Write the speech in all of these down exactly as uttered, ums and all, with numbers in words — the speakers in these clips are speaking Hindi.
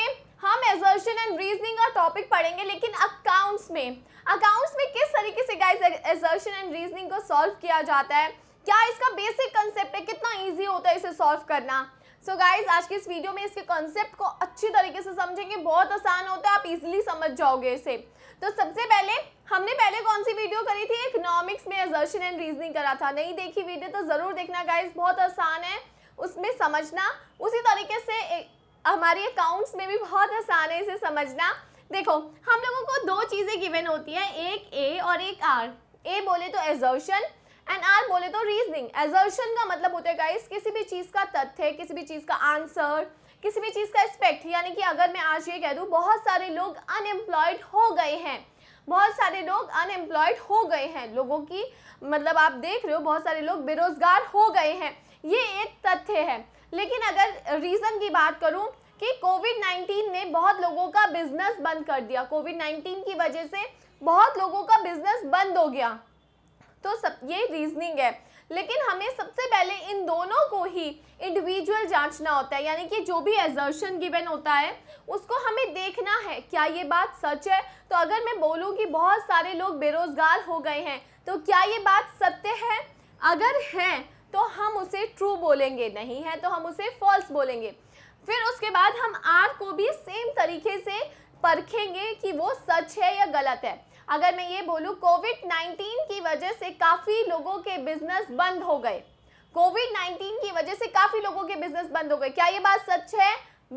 में हम assertion and reasoning का टॉपिक पढ़ेंगे, लेकिन अकाउंट्स में अकाउंट्स में किस तरीके से गाइस assertion and reasoning को सॉल्व किया जाता है, क्या इसका बेसिक कंसेप्ट है, कितना इजी होता है इसे सॉल्व करना। सो so गाइज आज के इस वीडियो में इसके कॉन्सेप्ट को अच्छी तरीके से समझेंगे, बहुत आसान होता है, आप इजीली समझ जाओगे इसे। तो सबसे पहले हमने पहले कौन सी वीडियो करी थी, इकोनॉमिक्स में assertion and reasoning करा था, नहीं देखी वीडियो तो ज़रूर देखना गाइज, बहुत आसान है उसमें समझना। उसी तरीके से हमारी अकाउंट्स में भी बहुत आसान है इसे समझना। देखो हम लोगों को दो चीज़ें गिवन होती हैं, एक ए और एक आर। ए बोले तो assertion एंड आर बोले तो रीजनिंग। assertion का मतलब होता है गाइस किसी भी चीज़ का तथ्य, किसी भी चीज़ का आंसर, किसी भी चीज़ का एस्पेक्ट। यानी कि अगर मैं आज ये कह दूँ बहुत सारे लोग अनएम्प्लॉयड हो गए हैं, बहुत सारे लोग अनएम्प्लॉयड हो गए हैं, लोगों की मतलब आप देख रहे हो बहुत सारे लोग बेरोजगार हो गए हैं, ये एक तथ्य है। लेकिन अगर रीज़न की बात करूँ कि कोविड नाइन्टीन ने बहुत लोगों का बिजनेस बंद कर दिया, कोविड नाइन्टीन की वजह से बहुत लोगों का बिजनेस बंद हो गया, तो सब ये रीजनिंग है। लेकिन हमें सबसे पहले इन दोनों को ही इंडिविजुअल जांचना होता है, यानी कि जो भी assertion गिवन होता है उसको हमें देखना है क्या ये बात सच है। तो अगर मैं बोलूँ कि बहुत सारे लोग बेरोजगार हो गए हैं, तो क्या ये बात सत्य है? अगर है तो हम उसे ट्रू बोलेंगे, नहीं है तो हम उसे फॉल्स बोलेंगे। फिर उसके बाद हम आर को भी सेम तरीके से परखेंगे कि वो सच है या गलत है। अगर मैं ये बोलूँ कोविड नाइन्टीन की वजह से काफ़ी लोगों के बिजनेस बंद हो गए, कोविड नाइन्टीन की वजह से काफ़ी लोगों के बिजनेस बंद हो गए, क्या ये बात सच है?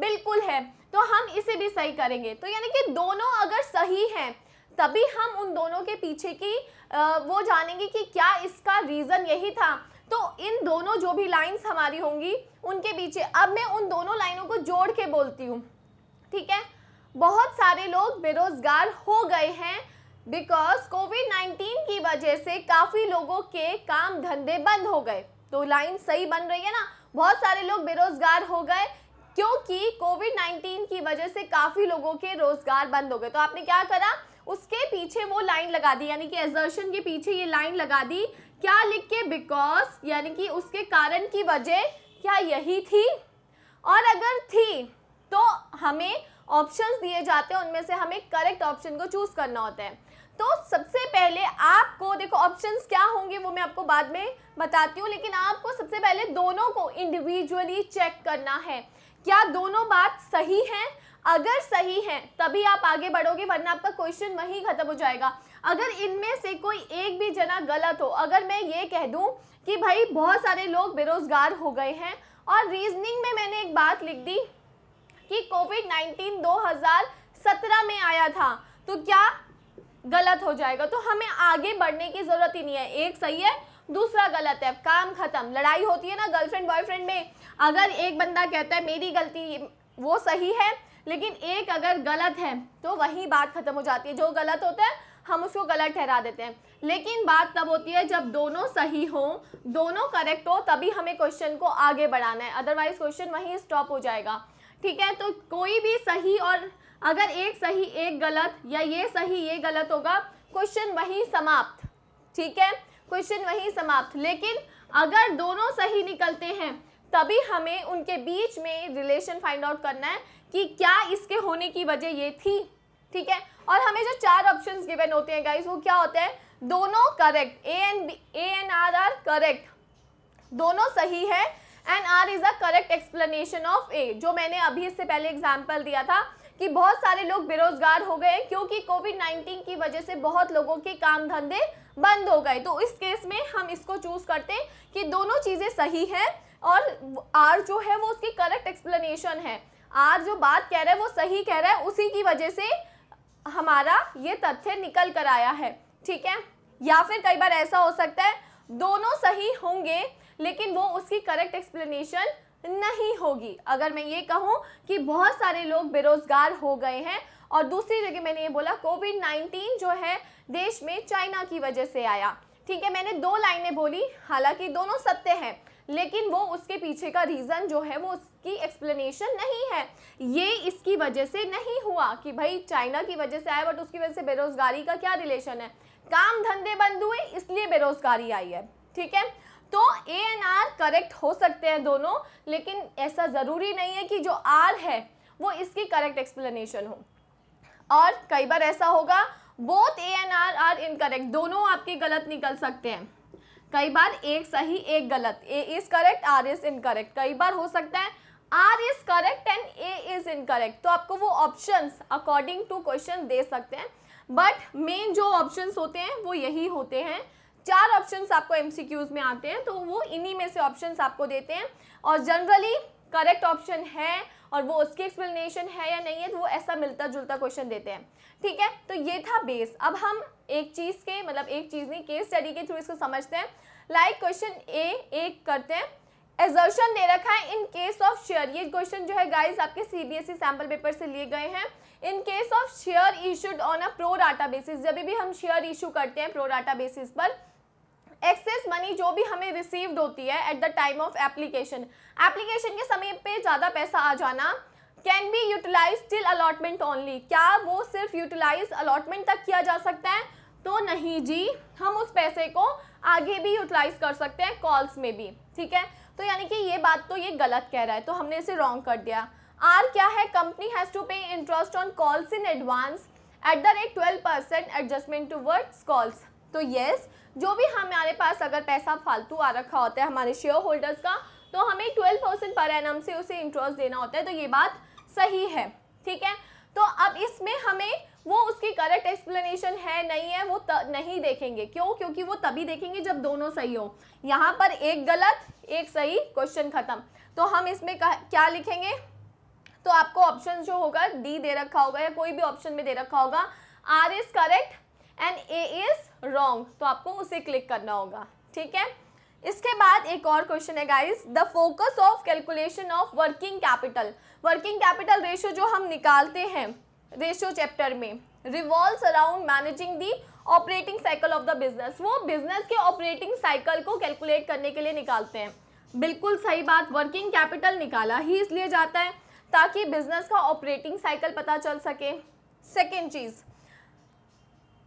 बिल्कुल है, तो हम इसे भी सही करेंगे। तो यानी कि दोनों अगर सही हैं तभी हम उन दोनों के पीछे की आ, वो जानेंगे कि क्या इसका रीज़न यही था। तो इन दोनों जो भी लाइन्स हमारी होंगी उनके पीछे अब मैं उन दोनों लाइनों को जोड़ के बोलती हूँ, ठीक है। बहुत सारे लोग बेरोजगार हो गए हैं बिकॉज कोविड नाइन्टीन की वजह से काफ़ी लोगों के काम धंधे बंद हो गए, तो लाइन सही बन रही है ना। बहुत सारे लोग बेरोजगार हो गए क्योंकि कोविड नाइन्टीन की वजह से काफ़ी लोगों के रोजगार बंद हो गए। तो आपने क्या करा, उसके पीछे वो लाइन लगा दी, यानी कि assertion के पीछे ये लाइन लगा दी। क्या लिख के? बिकॉज, यानी कि उसके कारण की वजह क्या यही थी, और अगर थी तो हमें ऑप्शंस दिए जाते हैं, उनमें से हमें करेक्ट ऑप्शन को चूज़ करना होता है। तो सबसे पहले आपको देखो ऑप्शंस क्या होंगे वो मैं आपको बाद में बताती हूँ, लेकिन आपको सबसे पहले दोनों को इंडिविजुअली चेक करना है क्या दोनों बात सही हैं। अगर सही हैं तभी आप आगे बढ़ोगे, वरना आपका क्वेश्चन वहीं ख़त्म हो जाएगा। अगर इनमें से कोई एक भी जना गलत हो, अगर मैं ये कह दूँ कि भाई बहुत सारे लोग बेरोजगार हो गए हैं और रीजनिंग में मैंने एक बात लिख दी कि कोविड नाइन्टीन दो हज़ार सत्रह में आया था, तो क्या गलत हो जाएगा। तो हमें आगे बढ़ने की ज़रूरत ही नहीं है, एक सही है दूसरा गलत है, काम ख़त्म। लड़ाई होती है ना गर्लफ्रेंड बॉयफ्रेंड में, अगर एक बंदा कहता है मेरी गलती, वो सही है, लेकिन एक अगर गलत है तो वही बात ख़त्म हो जाती है। जो गलत होता है हम उसको गलत ठहरा देते हैं, लेकिन बात तब होती है जब दोनों सही हो, दोनों करेक्ट हो, तभी हमें क्वेश्चन को आगे बढ़ाना है, अदरवाइज़ क्वेश्चन वहीं स्टॉप हो जाएगा, ठीक है। तो कोई भी सही, और अगर एक सही एक गलत, या ये सही ये गलत होगा, क्वेश्चन वहीं समाप्त, ठीक है, क्वेश्चन वहीं समाप्त। लेकिन अगर दोनों सही निकलते हैं तभी हमें उनके बीच में रिलेशन फाइंड आउट करना है कि क्या इसके होने की वजह ये थी, ठीक है। और हमें जो चार ऑप्शंस गिवन होते हैं गाइस वो क्या होते हैं, दोनों correct, A and B, A and R are correct, दोनों सही है, and R is a correct explanation of A. जो मैंने अभी इससे पहले एग्जाम्पल दिया था कि बहुत सारे लोग बेरोजगार हो गए क्योंकि कोविड नाइन्टीन की वजह से बहुत लोगों के काम धंधे बंद हो गए, तो इस केस में हम इसको चूज़ करते कि दोनों चीज़ें सही हैं और आर जो है वो उसकी करेक्ट एक्सप्लेनेशन है। आर जो बात कह रहा है वो सही कह रहा है, उसी की वजह से हमारा ये तथ्य निकल कर आया है, ठीक है। या फिर कई बार ऐसा हो सकता है दोनों सही होंगे लेकिन वो उसकी करेक्ट एक्सप्लेनेशन नहीं होगी। अगर मैं ये कहूँ कि बहुत सारे लोग बेरोजगार हो गए हैं और दूसरी जगह मैंने ये बोला कोविड नाइन्टीन जो है देश में चाइना की वजह से आया, ठीक है, मैंने दो लाइनें बोली, हालांकि दोनों सत्य हैं लेकिन वो उसके पीछे का रीज़न जो है वो उसकी एक्सप्लेनेशन नहीं है, ये इसकी वजह से नहीं हुआ कि भाई चाइना की वजह से आया, बट उसकी वजह से बेरोजगारी का क्या रिलेशन है, काम धंधे बंद हुए इसलिए बेरोजगारी आई है, ठीक है। तो ए एंड आर करेक्ट हो सकते हैं दोनों, लेकिन ऐसा ज़रूरी नहीं है कि जो आर है वो इसकी करेक्ट एक्सप्लेनेशन हो। और कई बार ऐसा होगा both A and R are incorrect, दोनों आपके गलत निकल सकते हैं। कई बार एक सही एक गलत, A is correct R is incorrect. कई बार हो सकता है R is correct and A is incorrect. तो आपको वो ऑप्शंस अकॉर्डिंग टू क्वेश्चन दे सकते हैं, बट मेन जो ऑप्शंस होते हैं वो यही होते हैं। चार ऑप्शंस आपको एमसीक्यूज में आते हैं तो वो इन्हीं में से ऑप्शंस आपको देते हैं। और जनरली करेक्ट ऑप्शन है और वो उसकी एक्सप्लेनेशन है या नहीं है, तो वो ऐसा मिलता जुलता क्वेश्चन देते हैं। ठीक है, तो ये था बेस। अब हम एक चीज़ के मतलब एक चीज़ नहीं केस स्टडी के थ्रू इसको समझते हैं। लाइक क्वेश्चन ए एक करते हैं, एजर्शन दे रखा है इन केस ऑफ शेयर। ये क्वेश्चन जो है गाइज आपके सीबीएसई सैम्पल पेपर से लिए गए हैं। In case of share issued on a pro rata basis, जब भी हम शेयर इशू करते हैं प्रो डाटा बेसिस पर, एक्सेस मनी जो भी हमें रिसीव्ड होती है at the time of application, application के समय पे ज़्यादा पैसा आ जाना, can be utilise till allotment only. क्या वो सिर्फ यूटिलाइज अलॉटमेंट तक किया जा सकता है? तो नहीं जी, हम उस पैसे को आगे भी यूटिलाइज कर सकते हैं, कॉल्स में भी। ठीक है, तो यानी कि ये बात तो ये गलत कह रहा है, तो हमने इसे रॉन्ग कर दिया। आर क्या है? Company has to pay interest on calls in advance at the rate twelve percent adjustment towards calls. तो येस, जो भी हमारे पास अगर पैसा फालतू आ रखा होता है हमारे शेयर होल्डर्स का, तो हमें ट्वेल्व परसेंट पर एनम से उसे इंटरेस्ट देना होता है। तो ये बात सही है। ठीक है, तो अब इसमें हमें वो उसकी करेक्ट एक्सप्लेनेशन है नहीं है वो नहीं देखेंगे। क्यों? क्योंकि वो तभी देखेंगे जब दोनों सही हो। यहाँ पर एक गलत एक सही, क्वेश्चन ख़त्म। तो हम इसमें क्या लिखेंगे? तो आपको ऑप्शन जो होगा डी दे रखा होगा या कोई भी ऑप्शन में दे रखा होगा R is correct and A is wrong, तो आपको उसे क्लिक करना होगा। ठीक है, इसके बाद एक और क्वेश्चन है guys, the focus of calculation of working capital. Working capital ratio जो हम निकालते हैं रेशियो चैप्टर में revolves around managing the operating cycle of the business. वो बिजनेस के ऑपरेटिंग साइकिल को कैलकुलेट करने के लिए निकालते हैं। बिल्कुल सही बात, वर्किंग कैपिटल निकाला ही इसलिए जाता है ताकि बिजनेस का ऑपरेटिंग साइकिल पता चल सके। सेकेंड चीज़,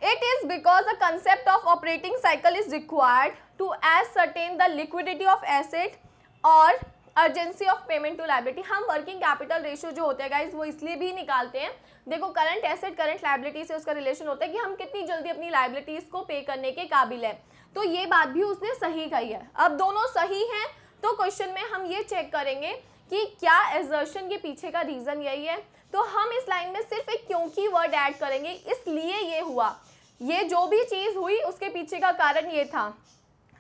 It is because the concept of operating cycle is required to ascertain the liquidity of asset or urgency of payment to liability। हम working capital ratio जो होता है guys वो इसलिए भी निकालते हैं, देखो current asset current liability से उसका relation होता है कि हम कितनी जल्दी अपनी liabilities को pay करने के काबिल हैं। तो ये बात भी उसने सही कही है। अब दोनों सही हैं तो question में हम ये check करेंगे कि क्या assertion के पीछे का reason यही है। तो हम इस लाइन में सिर्फ एक क्योंकि वर्ड ऐड करेंगे, इसलिए ये हुआ, ये जो भी चीज़ हुई उसके पीछे का कारण ये था।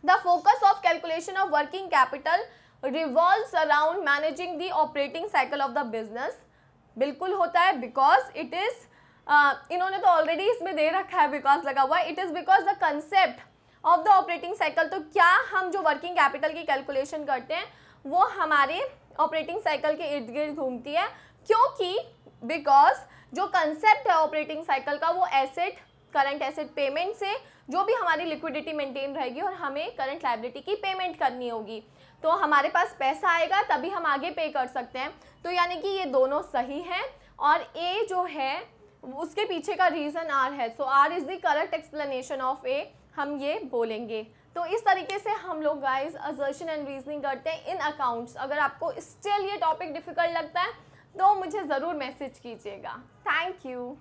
The focus of calculation of working capital revolves around managing the operating cycle of the business, बिल्कुल होता है बिकॉज इट इज़, इन्होंने तो ऑलरेडी इसमें दे रखा है बिकॉज लगा हुआ है। It is because the concept of the operating cycle, तो क्या हम जो वर्किंग कैपिटल की कैलकुलेशन करते हैं वो हमारे ऑपरेटिंग साइकिल के इर्द गिर्द घूमती है, क्योंकि बिकॉज जो कंसेप्ट है ऑपरेटिंग साइकिल का वो एसेट करंट एसेट पेमेंट से जो भी हमारी लिक्विडिटी मेंटेन रहेगी और हमें करंट लायबिलिटी की पेमेंट करनी होगी, तो हमारे पास पैसा आएगा तभी हम आगे पे कर सकते हैं। तो यानी कि ये दोनों सही हैं और ए जो है उसके पीछे का रीज़न आर है, so R is the correct explanation of A, हम ये बोलेंगे। तो इस तरीके से हम लोग गाइज असर्शन एंड रीजनिंग करते हैं इन अकाउंट्स। अगर आपको स्टिल ये टॉपिक डिफिकल्ट लगता है तो मुझे ज़रूर मैसेज कीजिएगा। Thank you.